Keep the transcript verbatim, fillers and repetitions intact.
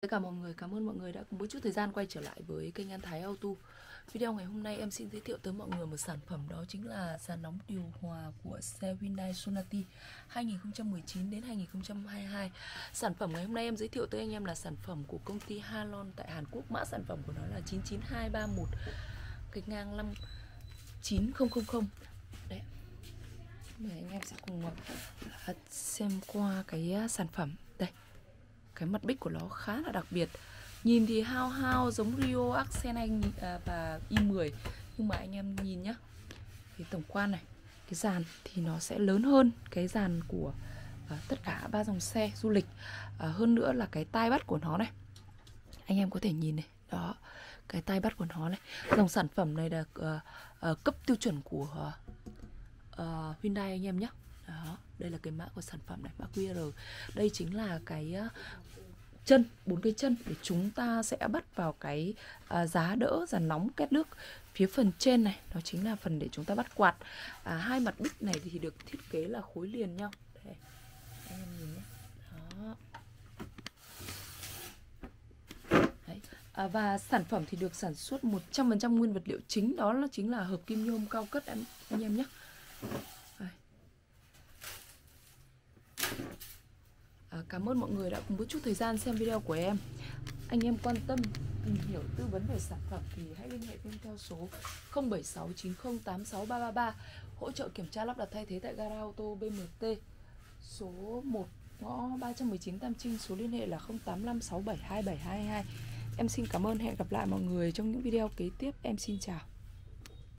Tất cả mọi người, cảm ơn mọi người đã có một chút thời gian quay trở lại với kênh An Thái Auto. Video ngày hôm nay em xin giới thiệu tới mọi người một sản phẩm, đó chính là sàn nóng điều hòa của xe Hyundai Solati hai nghìn không trăm mười chín đến hai nghìn không trăm hai mươi hai. Sản phẩm ngày hôm nay em giới thiệu tới anh em là sản phẩm của công ty Halon tại Hàn Quốc. Mã sản phẩm của nó là chín chín hai ba một gạch ngang năm chín không không không. Đấy. Để anh em sẽ cùng xem qua cái sản phẩm. Đây. Cái mặt bích của nó khá là đặc biệt. Nhìn thì hao hao giống Rio Accent Anh và i mười, nhưng mà anh em nhìn nhá, thì tổng quan này, cái dàn thì nó sẽ lớn hơn cái dàn của uh, tất cả ba dòng xe du lịch. uh, Hơn nữa là cái tai bắt của nó này, anh em có thể nhìn này. Đó, cái tai bắt của nó này. Dòng sản phẩm này là uh, uh, cấp tiêu chuẩn của uh, uh, Hyundai anh em nhé. Đó, đây là cái mã của sản phẩm này, mã quy rờ. Đây chính là cái chân, bốn cái chân để chúng ta sẽ bắt vào cái giá đỡ, giá nóng, két nước. Phía phần trên này, đó chính là phần để chúng ta bắt quạt. à, Hai mặt bích này thì được thiết kế là khối liền nhau. Đây, em nhìn nhé. Đó. Đấy. À, và sản phẩm thì được sản xuất một trăm phần trăm nguyên vật liệu chính. Đó là chính là hợp kim nhôm cao cấp anh, anh em nhé. Cảm ơn mọi người đã cùng một chút thời gian xem video của em. Anh em quan tâm, tìm hiểu, tư vấn về sản phẩm thì hãy liên hệ bên theo số không bảy sáu chín không tám sáu ba ba ba. Hỗ trợ kiểm tra lắp đặt thay thế tại gara ô tô bê em tê số một ngõ ba trăm mười chín Tam Trinh. Số liên hệ là không tám năm sáu bảy hai bảy hai hai. Em xin cảm ơn, hẹn gặp lại mọi người trong những video kế tiếp. Em xin chào.